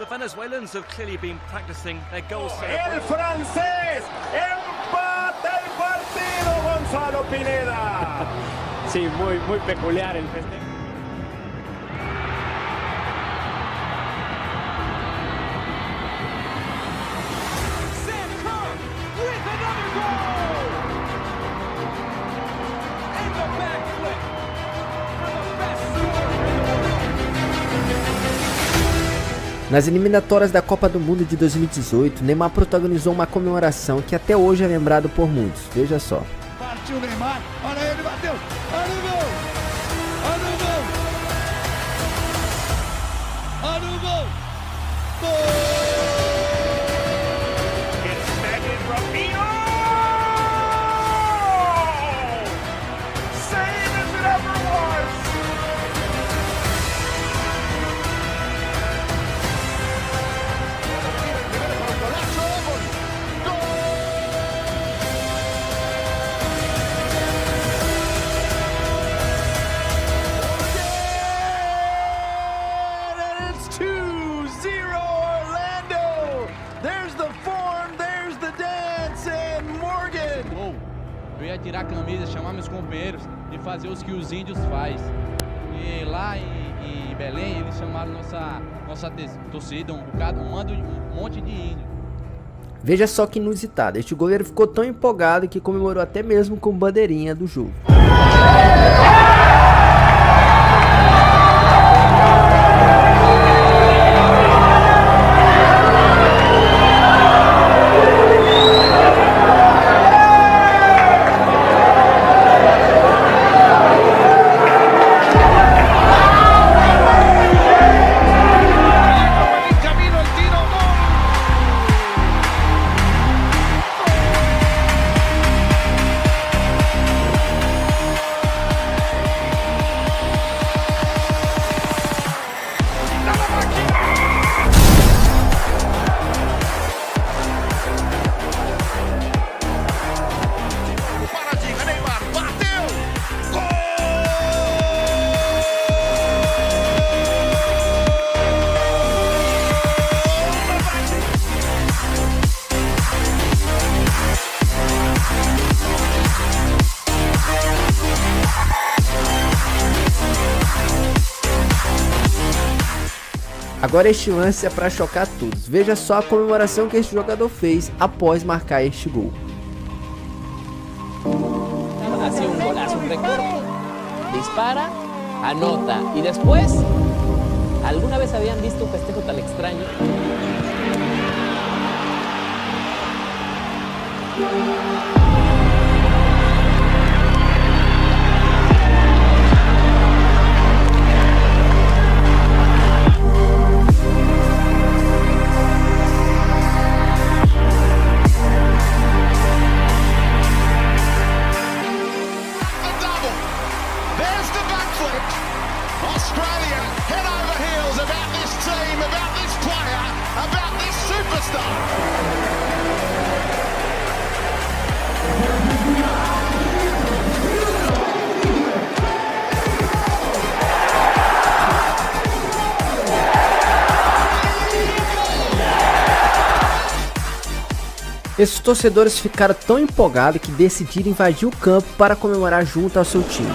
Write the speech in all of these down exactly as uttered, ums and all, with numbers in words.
The Venezuelans have clearly been practicing their goal celebration. El francés empata el partido, Gonzalo Pineda. Sí, muy, muy peculiar el festejo. Nas eliminatórias da Copa do Mundo de dois mil e dezoito, Neymar protagonizou uma comemoração que até hoje é lembrado por muitos. Veja só. Partiu o Neymar, olha ele, bateu! Olha o gol! Olha o gol! Olha o gol! Gol! It's Megan Rapinoe! Same as it ever was! Eu ia tirar a camisa, chamar meus companheiros e fazer os que os índios faz. E lá em, em Belém eles chamaram nossa, nossa torcida, um bocado, um, mando, um monte de índio. Veja só que inusitado, este goleiro ficou tão empolgado que comemorou até mesmo com bandeirinha do jogo. Agora este lance é para chocar todos. Veja só a comemoração que este jogador fez após marcar este gol. Hace un golazo, un recorte, dispara, anota y después, ¿alguna vez habían visto un festejo tan extraño? Esses torcedores ficaram tão empolgados que decidiram invadir o campo para comemorar junto ao seu time.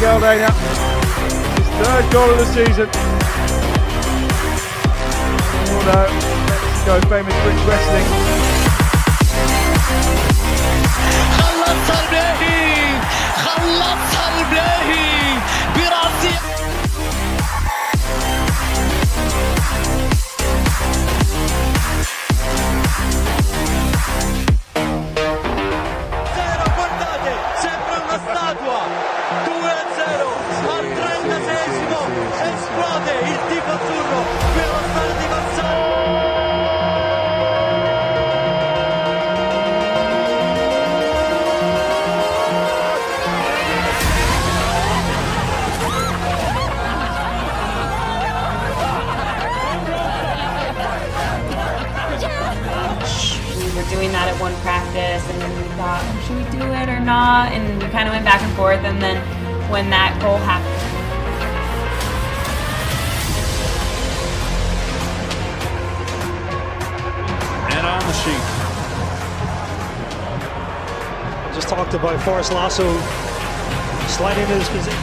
Goal right now. His third goal of the season. Oh no, Mexico famous British wrestling. nah, and we kind of went back and forth, and then when that goal happened. And on the sheet. Just talked about Forrest Lasso sliding into his position.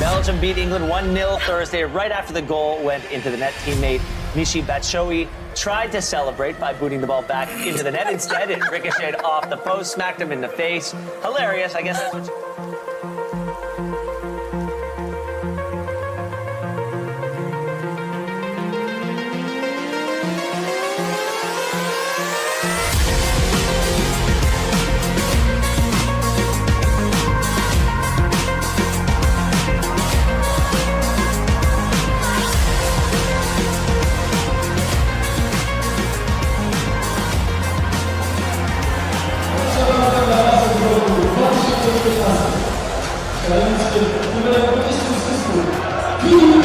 Belgium beat England one nil Thursday. Right after the goal went into the net, teammate Michi Batsui tried to celebrate by booting the ball back into the net. Instead, it ricocheted off the post, smacked him in the face. Hilarious, I guess. That's what you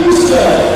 Let's go.